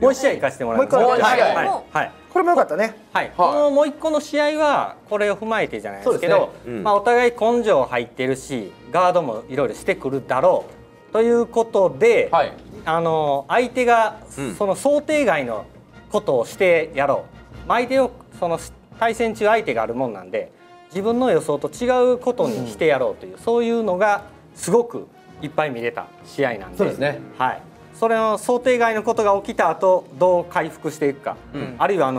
もう1試合行かせてもらいます。これも良かったね。このもう1個の試合はこれを踏まえてじゃないですけど、お互い根性入ってるしガードもいろいろしてくるだろうということで、相手がその想定外のことをしてやろう、相手をその対戦中相手があるもんなんで自分の予想と違うことにしてやろうという、そういうのがすごくいっぱい見れた試合なんで。そうですね。はい。それの想定外のことが起きた後どう回復していくか、あるいは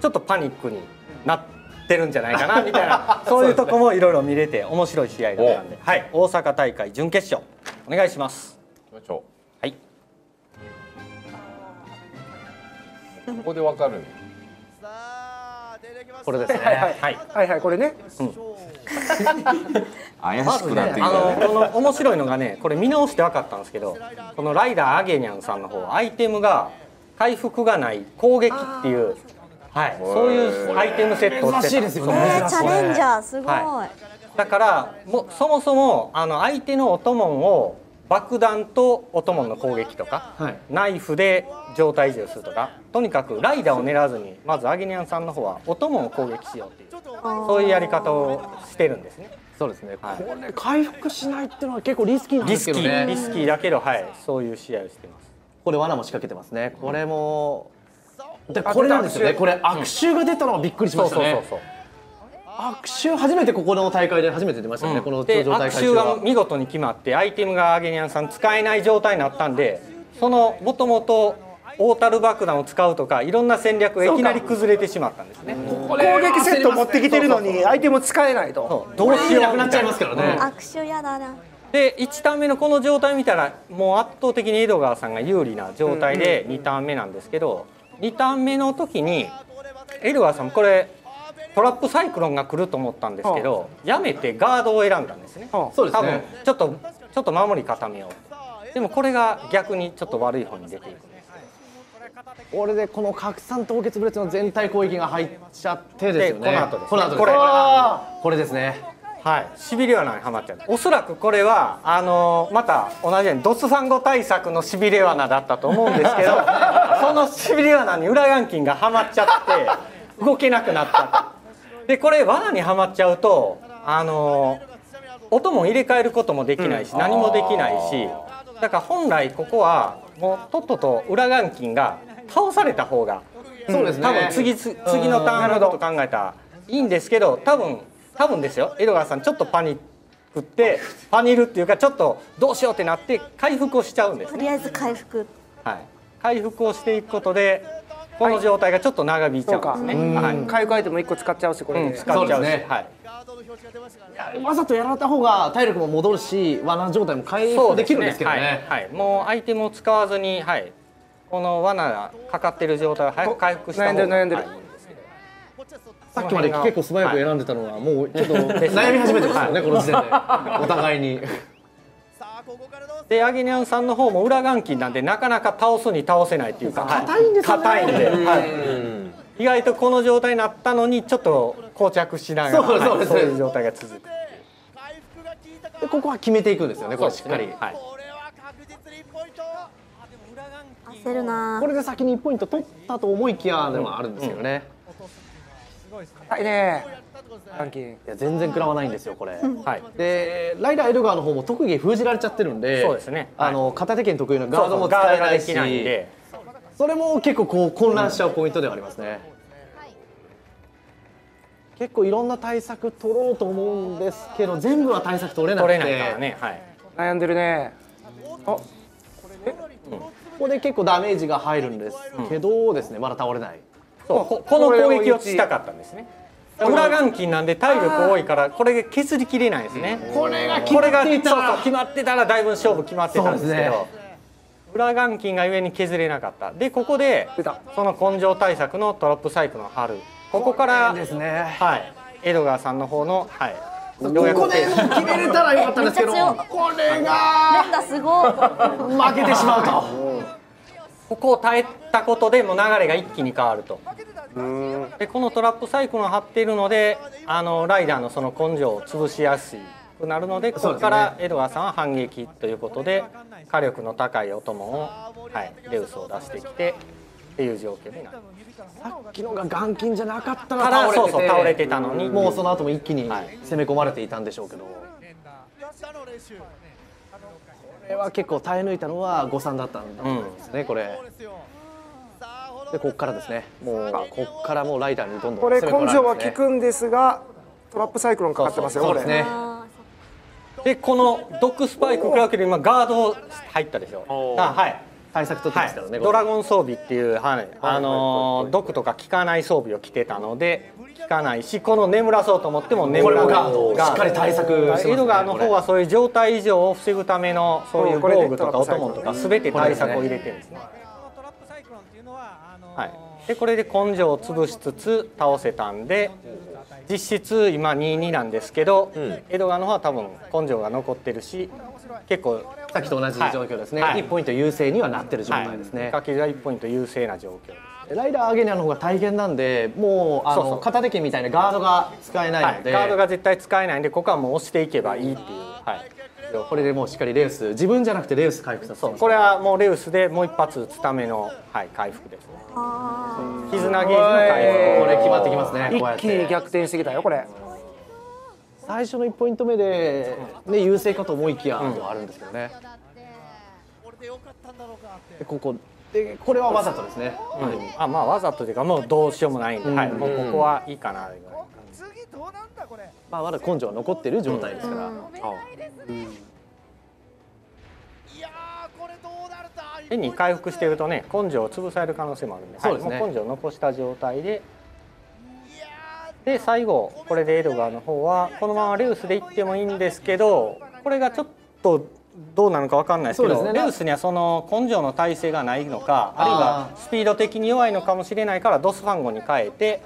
ちょっとパニックになってるんじゃないかなみたいなそういうとこもいろいろ見れて面白い試合だったんで、はい、大阪大会準決勝お願いします。はい。ここでわかるね。これですね。はいはいこれね。怪しくなってきたね。この面白いのがね、これ見直して分かったんですけど、このライダーアゲニャンさんの方アイテムが回復がない攻撃っていう、はいそういうアイテムセットをしてたんですよね。チャレンジャーすごい。だからそもそも相手のオトモンを爆弾とオトモンの攻撃とか、はい、ナイフで状態移動するとか、とにかくライダーを狙わずにまずアゲニャンさんの方はオトモンを攻撃しようっていう、そういうやり方をしてるんですね。そうですね、はい、これ回復しないっていうのは結構リスキーなんですけどね。リスキーだけど、はい、そういう試合をしてます。これ罠も仕掛けてますね。これもでこれなんですよね。これ悪臭が出たのがびっくりしましたね。悪臭初めてここの大会で初めて出ましたね。この頂上大会中は悪臭が見事に決まってアイテムがアゲニャンさん使えない状態になったんで、そのもともとオータル爆弾を使うとかいろんな戦略がいきなり崩れてしまったんですね。攻撃セット持ってきてるのにアイテム使えないとどうしようなくなっちゃいますからね。悪臭やだな。で1ターン目のこの状態見たらもう圧倒的に江戸川さんが有利な状態で2ターン目なんですけど、2ターン目の時に江戸川さんこれトラップサイクロンが来ると思ったんですけど、やめてガードを選んだんですね。多分ちょっと守り固めよう。でもこれが逆にちょっと悪い方に出ていくんです。これでこの核酸凍結ブレスの全体攻撃が入っちゃってですよね。これですね。はい。しびれはないハマっちゃう。おそらくこれはまた同じようにドスファンゴ対策のしびれ罠だったと思うんですけど、そのしびれ罠に裏眼筋がハマっちゃって動けなくなった。でこれ罠にはまっちゃうと音も入れ替えることもできないし、何もできないし、だから本来ここはもうとっとと裏眼筋が倒された方が、そうですね、多分次のターンのこと考えたらいいんですけど、多分ですよ、江戸川さんちょっとパニるっていうか、ちょっとどうしようってなって回復をしちゃうんですね。とりあえず回復、はい、回復をしていくことでこの状態がちょっと長引いちゃうんですね。回復アイテム1個使っちゃうし、これ使っちゃうし、わざとやられた方が体力も戻るし罠状態も回復できるんですけどね。もうアイテムを使わずに、この罠がかかってる状態を早く回復した方がいいんですけど、さっきまで結構素早く選んでたのはもうちょっと悩み始めてますよね、この時点でお互いに。でアゲニャンさんの方も裏眼筋なんでなかなか倒すに倒せないっていうか、硬いんですね。硬いんで、意外とこの状態になったのにちょっと膠着しながらそういう状態が続く。でここは決めていくんですよね。これしっかり。焦るな。これで先に1ポイント取ったと思いきやでもあるんですけどね。硬いね。いや全然食らわないんですよこれ。でライダーエルガーの方も特技封じられちゃってるんで、そうですね。片手剣得意のガードも使えないし、それも結構こう混乱しちゃうポイントではありますね。結構いろんな対策取ろうと思うんですけど全部は対策取れなくて悩んでるね。あ、ここで結構ダメージが入るんですけどですね、まだ倒れない。この攻撃をしたかったんですね。裏眼筋なんで体力多いからこれが削りきれないですね。これが決まってたらだいぶ勝負決まってたんですけど、裏眼筋が故に削れなかった。でここでその根性対策のトラップサイクの春、ここから江戸川さんの方のここでもう決めれたらよかったんですけど、これが負けてしまうと。ここを耐えたことでもう流れが一気に変わると。でこのトラップサイクロンを張っているのでライダーのその根性を潰しやすくなるので、ここからエドガーさんは反撃ということで火力の高いオトモンを、レウスを出してきて、っていう状況になる。さっきのが眼筋じゃなかったら倒れていたのに、もうその後も一気に攻め込まれていたんでしょうけど、これは結構耐え抜いたのは誤算だったんですね。これでここからですね、もうここからもうライダーにどんどん攻め込まれて、これ根性は効くんですがトラップサイクロンかかってますよ。そうですね。でこのドッグスパイククラークで今ガード入ったでしょ。はい。対策取ってましたよね。ドラゴン装備っていう毒とか効かない装備を着てたので効かないし、この眠らそうと思っても眠らない。しっかり対策してますね。エドガーの方はそういう状態異常を防ぐためのそういう防具とかお供とか全て対策を入れてるんですね。でこれで根性を潰しつつ倒せたんで、実質今 2-2 なんですけど、エドガーの方は多分根性が残ってるし、結構さっきと同じ状況ですね。1ポイント優勢にはなってる状態ですね。かけが1ポイント優勢な状況です。ライダーアゲニャの方が大変なんで、もう片手剣みたいなガードが使えないので、ガードが絶対使えないんで、ここはもう押していけばいいっていう。これでもうしっかりレウス、自分じゃなくてレウス回復させて、これはもうレウスでもう一発打つための回復ですね。絆ゲージの回復、これ決まってきますね。一気に逆転してきたよ。これ最初の1ポイント目で、ね、優勢かと思いきやあるんですけどね。ここでこれはわざとですね。あ、まあわざとというかもうどうしようもないんで、もうここはいいかな。まあまだ根性は残ってる状態ですから。変に回復してるとね、根性を潰される可能性もあるんで、根性を残した状態で。で最後これでエドガーの方はこのままレウスでいってもいいんですけど、これがちょっとどうなのか分かんないですけど、レウスにはその根性の耐性がないのか、あるいはスピード的に弱いのかもしれないから、ドスファンゴに変えて、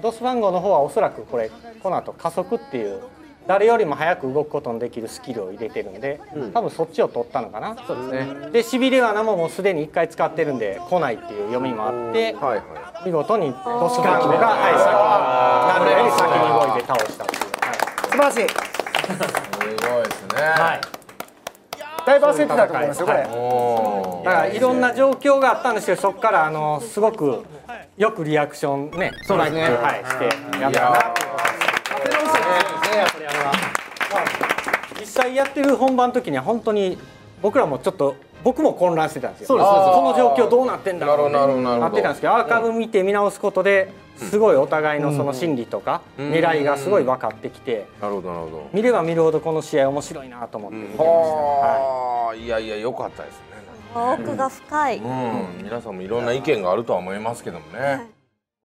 ドスファンゴの方はおそらくこれこの後加速っていう、誰よりも早く動くことのできるスキルを入れてるんで、多分そっちを取ったのかな。そうですね。でシビレアナももうすでに1回使ってるんで来ないっていう読みもあって、見事にドスファンゴがなるより先に動いて倒したっていう。素晴らしい。すごいですね。だいぶ焦ってたと思いますよこれ。だからいろんな状況があったんですけど、そこからすごくよくリアクションね、トライしてやったなっていうことです。やっぱり実際やってる本番の時には本当に僕らもちょっと。僕も混乱してたんですよ。この状況どうなってんだろうってなってたんですけど、アーカイブ見て見直すことですごいお互いのその心理とか狙いがすごい分かってきて、見れば見るほどこの試合面白いなと思って見てました。いやいや良かったですね。奥が深い。皆さんもいろんな意見があるとは思いますけどもね。